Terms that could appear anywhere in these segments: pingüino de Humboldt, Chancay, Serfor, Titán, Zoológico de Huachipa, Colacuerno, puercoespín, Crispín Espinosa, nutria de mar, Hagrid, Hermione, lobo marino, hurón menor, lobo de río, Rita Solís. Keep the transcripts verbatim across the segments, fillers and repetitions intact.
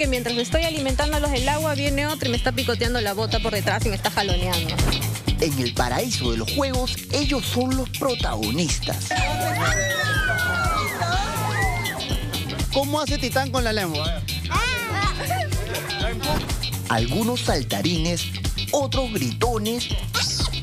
que mientras estoy alimentándolos del agua viene otro y me está picoteando la bota por detrás y me está jaloneando. En el paraíso de los juegos, ellos son los protagonistas. ¿Cómo hace Titán con la lengua? Algunos saltarines, otros gritones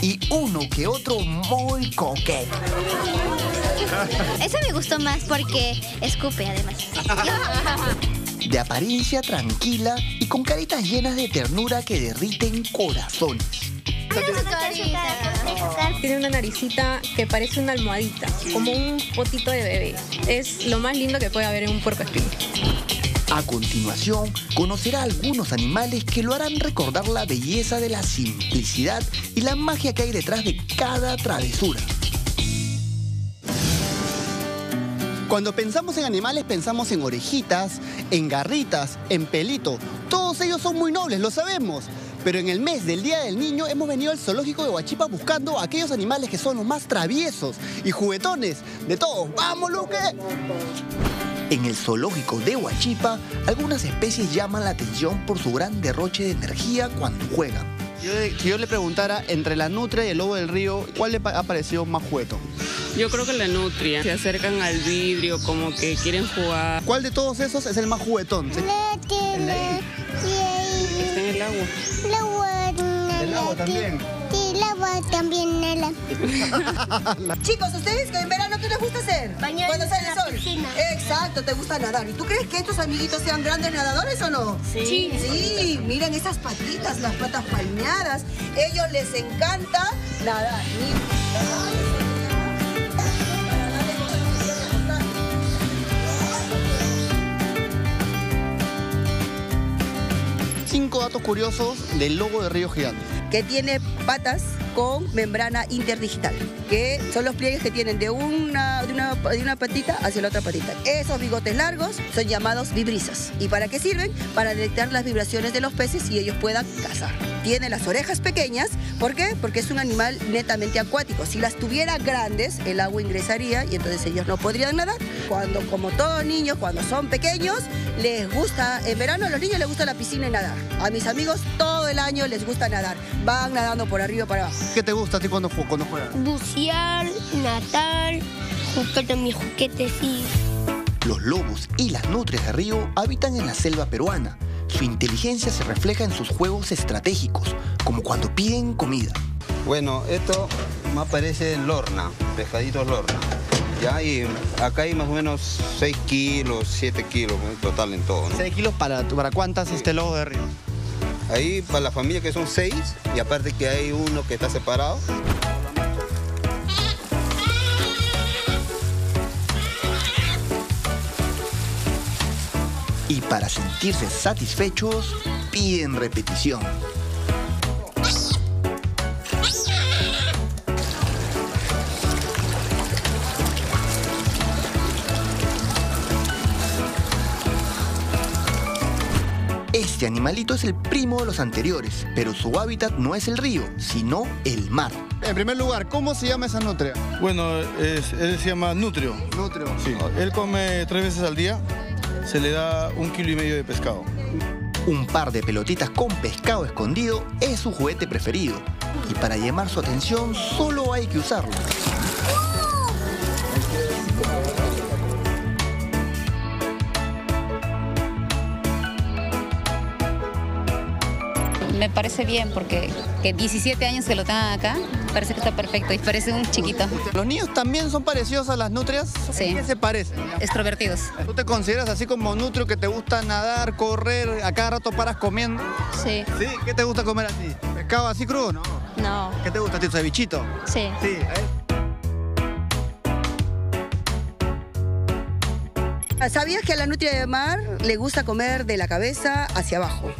y uno que otro muy coqueto. Ese me gustó más porque escupe, además. De apariencia tranquila y con caritas llenas de ternura que derriten corazones. Tiene una naricita que parece una almohadita, como un potito de bebé. Es lo más lindo que puede haber en un puercoespín. A continuación, conocerá algunos animales que lo harán recordar la belleza de la simplicidad y la magia que hay detrás de cada travesura. Cuando pensamos en animales, pensamos en orejitas, en garritas, en pelito. Todos ellos son muy nobles, lo sabemos. Pero en el mes del Día del Niño hemos venido al Zoológico de Huachipa buscando aquellos animales que son los más traviesos y juguetones de todos. ¡Vamos, Luque! En el Zoológico de Huachipa, algunas especies llaman la atención por su gran derroche de energía cuando juegan. Yo, si yo le preguntara entre la nutria y el lobo del río, ¿cuál le ha parecido más juguetón? Yo creo que la nutria. Se acercan al vidrio, como que quieren jugar. ¿Cuál de todos esos es el más juguetón? ¿Sí? Está en el agua. El agua, el agua también. Sí, el agua también, Nela. Chicos, ¿ustedes que en verano qué les gusta hacer? Bañarse. Cuando sale el sol. Piscina. Exacto, te gusta nadar. ¿Y tú crees que estos amiguitos sean grandes nadadores o no? Sí. Sí, sí. Miren esas patitas, las patas palmeadas. Ellos les encanta nadar. Cinco datos curiosos del lobo de río gigante. Que tiene patas con membrana interdigital, que son los pliegues que tienen de una, de una, de una patita hacia la otra patita. Esos bigotes largos son llamados vibrisas. ¿Y para qué sirven? Para detectar las vibraciones de los peces y ellos puedan cazar. Tiene las orejas pequeñas, ¿por qué? Porque es un animal netamente acuático. Si las tuviera grandes, el agua ingresaría y entonces ellos no podrían nadar. Cuando, como todos niños, cuando son pequeños, les gusta, en verano a los niños les gusta la piscina y nadar. A mis amigos todo el año les gusta nadar, van nadando por arriba para abajo. ¿Qué te gusta a ti cuando, cuando juegas? Bucear, nadar, jugar con mis juguetes, sí. Los lobos y las nutrias de río habitan en la selva peruana. Su inteligencia se refleja en sus juegos estratégicos, como cuando piden comida. Bueno, esto más parece lorna, pescaditos lorna. Ya, y acá hay más o menos seis kilos, siete kilos en total en todo, ¿no? ¿seis kilos para, para cuántas sí. Este lobo de río? Ahí para la familia que son seis, y aparte que hay uno que está separado. Y para sentirse satisfechos, piden repetición. Este animalito es el primo de los anteriores, pero su hábitat no es el río, sino el mar. En primer lugar, ¿cómo se llama esa nutria? Bueno, es, él se llama nutrio. Nutrio. Sí. Él come tres veces al día. Se le da un kilo y medio de pescado. Un par de pelotitas con pescado escondido es su juguete preferido. Y para llamar su atención solo hay que usarlo. Me parece bien porque que diecisiete años que lo tengan acá, parece que está perfecto y parece un chiquito. ¿Los niños también son parecidos a las nutrias? Sí. ¿Qué se parecen? Extrovertidos. ¿Tú te consideras así como nutrio que te gusta nadar, correr, a cada rato paras comiendo? Sí. ¿Sí? ¿Qué te gusta comer así? ¿Pescado así crudo? No. No. ¿Qué te gusta? ¿Te gusta el bichito? Sí. Sí. ¿Eh? ¿Sabías que a la nutria de mar le gusta comer de la cabeza hacia abajo?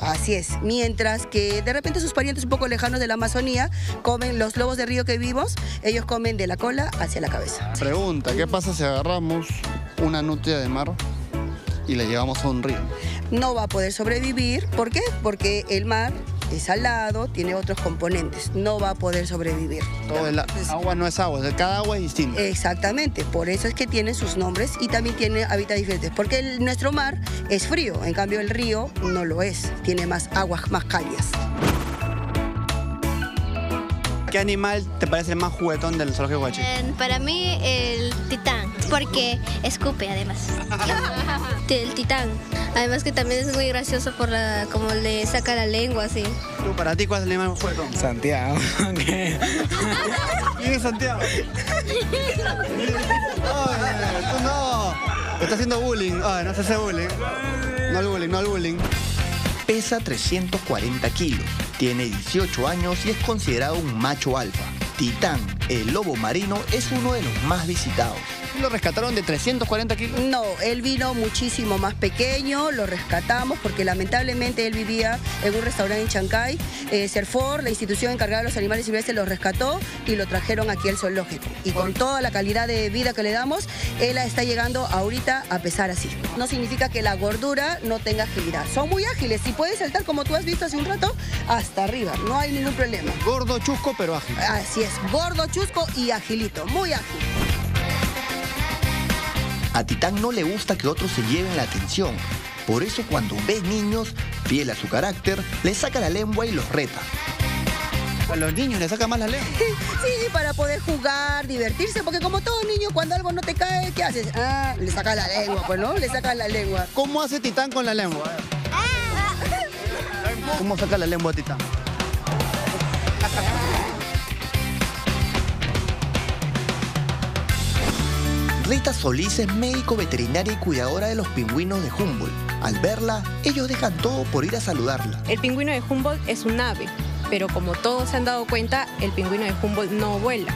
Así es, mientras que de repente sus parientes un poco lejanos de la Amazonía comen los lobos de río que vivimos, ellos comen de la cola hacia la cabeza. Pregunta, ¿qué pasa si agarramos una nutria de mar y la llevamos a un río? No va a poder sobrevivir, ¿por qué? Porque el mar es salado, tiene otros componentes, no va a poder sobrevivir. Todo el agua no es agua, cada agua es distinta. Exactamente, por eso es que tiene sus nombres y también tiene hábitats diferentes, porque el, nuestro mar es frío, en cambio el río no lo es, tiene más aguas más cálidas. ¿Qué animal te parece el más juguetón del Zoológico de Huachipa? Eh, para mí el titán, porque escupe además. El titán, además que también es muy gracioso por la, como le saca la lengua así. ¿Tú, para ti cuál es el animal más juguetón? Santiago. ¿Quién es Santiago? Ay, tú no. Me está haciendo bullying. Ay, no se hace bullying. No al bullying, no al bullying. Pesa trescientos cuarenta kilos. Tiene dieciocho años y es considerado un macho alfa. Titán, el lobo marino, es uno de los más visitados. ¿Lo rescataron de trescientos cuarenta kilos? No, él vino muchísimo más pequeño, lo rescatamos porque lamentablemente él vivía en un restaurante en Chancay. Eh, Serfor, la institución encargada de los animales silvestres, lo rescató y lo trajeron aquí al zoológico. Y con toda la calidad de vida que le damos, él está llegando ahorita a pesar así. No significa que la gordura no tenga agilidad. Son muy ágiles, si puedes saltar, como tú has visto hace un rato, hasta arriba, no hay ningún problema. Gordo, chusco, pero ágil. Así es, gordo, chusco y agilito, muy ágil. A Titán no le gusta que otros se lleven la atención. Por eso cuando ve niños, fiel a su carácter, le saca la lengua y los reta. A los niños le saca más la lengua. Sí, para poder jugar, divertirse, porque como todo niño, cuando algo no te cae, ¿qué haces? Ah, le saca la lengua, pues no, le saca la lengua. ¿Cómo hace Titán con la lengua? ¿Cómo saca la lengua Titán? Rita Solís es médico veterinaria y cuidadora de los pingüinos de Humboldt. Al verla, ellos dejan todo por ir a saludarla. El pingüino de Humboldt es un ave, pero como todos se han dado cuenta, el pingüino de Humboldt no vuela,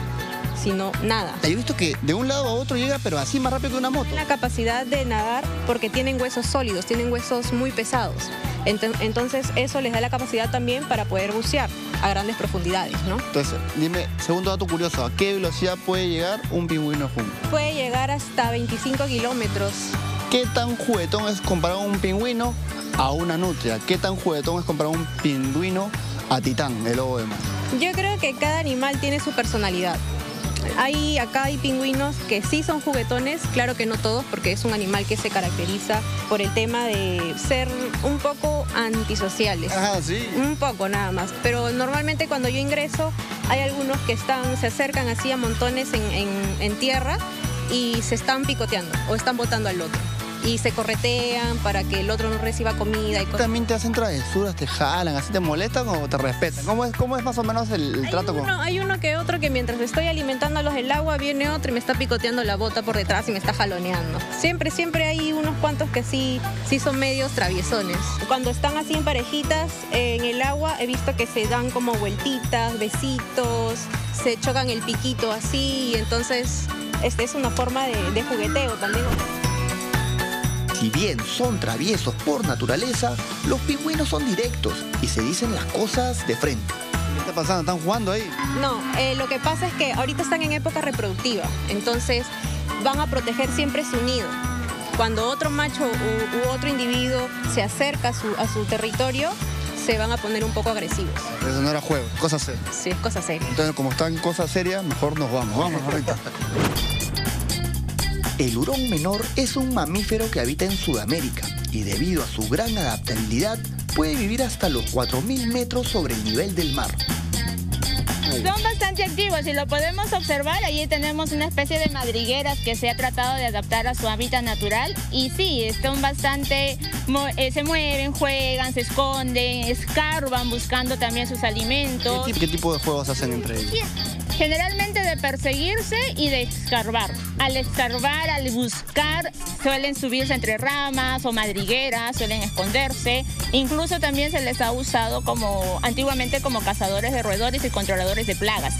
sino nada. Yo he visto que de un lado a otro llega, pero así más rápido que una moto. La capacidad de nadar porque tienen huesos sólidos, tienen huesos muy pesados. Entonces eso les da la capacidad también para poder bucear a grandes profundidades, ¿no? Entonces, dime, segundo dato curioso, ¿a qué velocidad puede llegar un pingüino de Humboldt? Puede llegar hasta veinticinco kilómetros. ¿Qué tan juguetón es comparado un pingüino a una nutria? ¿Qué tan juguetón es comparado un pingüino a Titán, el lobo de mar? Yo creo que cada animal tiene su personalidad. Hay, acá hay pingüinos que sí son juguetones, claro que no todos, porque es un animal que se caracteriza por el tema de ser un poco antisociales. Ah, sí. Un poco nada más, pero normalmente cuando yo ingreso hay algunos que están, se acercan así a montones en, en, en tierra y se están picoteando o están botando al otro. Y se corretean para que el otro no reciba comida y cosas. ¿También te hacen travesuras, te jalan, así te molestan o te respetan? ¿Cómo es, cómo es más o menos el, el trato uno, con...? Hay uno que otro que mientras estoy alimentándolos del agua, viene otro y me está picoteando la bota por detrás y me está jaloneando. Siempre, siempre hay unos cuantos que sí, sí son medios traviesones. Cuando están así en parejitas eh, en el agua, he visto que se dan como vueltitas, besitos, se chocan el piquito así, y entonces este es una forma de, de jugueteo también. Si bien son traviesos por naturaleza, los pingüinos son directos y se dicen las cosas de frente. ¿Qué está pasando? ¿Están jugando ahí? No, eh, lo que pasa es que ahorita están en época reproductiva, entonces van a proteger siempre su nido. Cuando otro macho u, u otro individuo se acerca a su, a su territorio, se van a poner un poco agresivos. Eso no era juego, cosa seria. Sí, es cosa seria. Entonces, como están cosas serias, mejor nos vamos. Vamos, ahorita. El hurón menor es un mamífero que habita en Sudamérica y debido a su gran adaptabilidad puede vivir hasta los cuatro mil metros sobre el nivel del mar. Son bastante activos y lo podemos observar, allí tenemos una especie de madrigueras que se ha tratado de adaptar a su hábitat natural y sí, están bastante, se mueven, juegan, se esconden, escarban buscando también sus alimentos. ¿Qué, qué tipo de juegos hacen entre ellos? Generalmente de perseguirse y de escarbar. Al escarbar, al buscar, suelen subirse entre ramas o madrigueras, suelen esconderse. Incluso también se les ha usado como antiguamente como cazadores de roedores y controladores de plagas.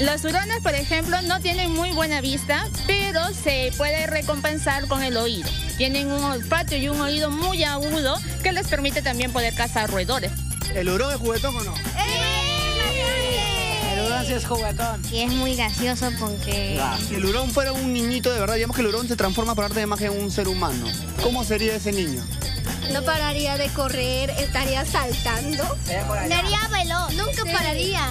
Los hurones, por ejemplo, no tienen muy buena vista, pero se puede recompensar con el oído. Tienen un olfato y un oído muy agudo que les permite también poder cazar roedores. ¿El hurón es juguetón o no? ¡Eh! Es juguetón. Y es muy gracioso porque... Ah, si el hurón fuera un niñito de verdad, digamos que el hurón se transforma por arte de magia en un ser humano, ¿cómo sería ese niño? No pararía de correr, estaría saltando. Andaría veloz, nunca sí. pararía.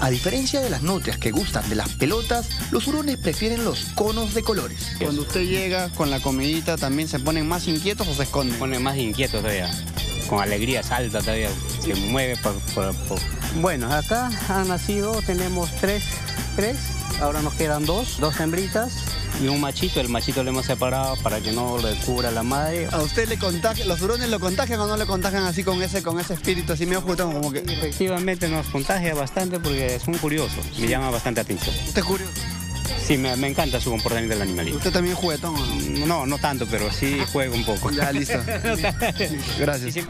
A diferencia de las nutrias que gustan de las pelotas, los hurones prefieren los conos de colores. Cuando usted llega con la comidita, ¿también se ponen más inquietos o se esconden? Se ponen más inquietos todavía, con alegría, salta todavía, se mueve por, por, por. Bueno, acá han nacido, tenemos tres, tres, ahora nos quedan dos, dos hembritas. Y un machito, el machito lo hemos separado para que no lo descubra la madre. ¿A usted le contagia, los hurones lo contagian o no le contagian así con ese, con ese espíritu así medio juguetón como que...? Efectivamente nos contagia bastante porque es muy curioso, me llama bastante atención. ¿Usted es curioso? Sí, me, me encanta su comportamiento del animalito. ¿Usted también es juguetón o no? No, no tanto, pero sí juego un poco. Ya, listo. Gracias.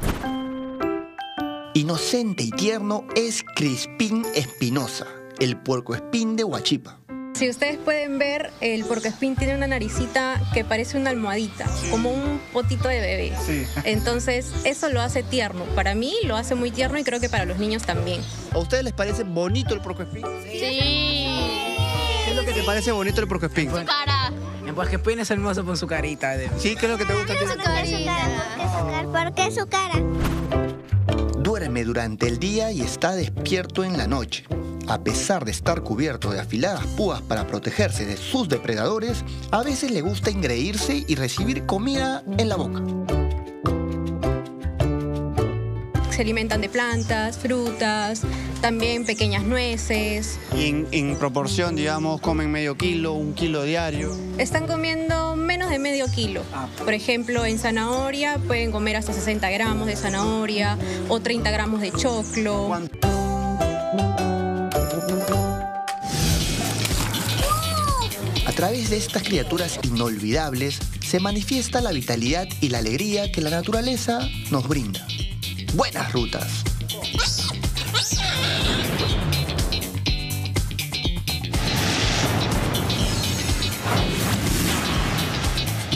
Inocente y tierno es Crispín Espinosa, el puercoespín de Huachipa. Si ustedes pueden ver, el puercoespín tiene una naricita que parece una almohadita, como un potito de bebé. Sí. Entonces, eso lo hace tierno. Para mí, lo hace muy tierno y creo que para los niños también. ¿A ustedes les parece bonito el puercoespín? Sí. ¿Qué es lo que te parece bonito el puercoespín? Su cara. El puercoespín es hermoso con su carita. De... Sí, ¿qué es lo que te gusta? Su carita. ¿Por qué su cara? Duerme durante el día y está despierto en la noche. A pesar de estar cubierto de afiladas púas para protegerse de sus depredadores, a veces le gusta engreírse y recibir comida en la boca. Se alimentan de plantas, frutas, también pequeñas nueces. Y en, en proporción, digamos, comen medio kilo, un kilo diario. Están comiendo menos de medio kilo. Por ejemplo, en zanahoria pueden comer hasta sesenta gramos de zanahoria o treinta gramos de choclo. ¿Cuánto? A través de estas criaturas inolvidables se manifiesta la vitalidad y la alegría que la naturaleza nos brinda. Buenas rutas.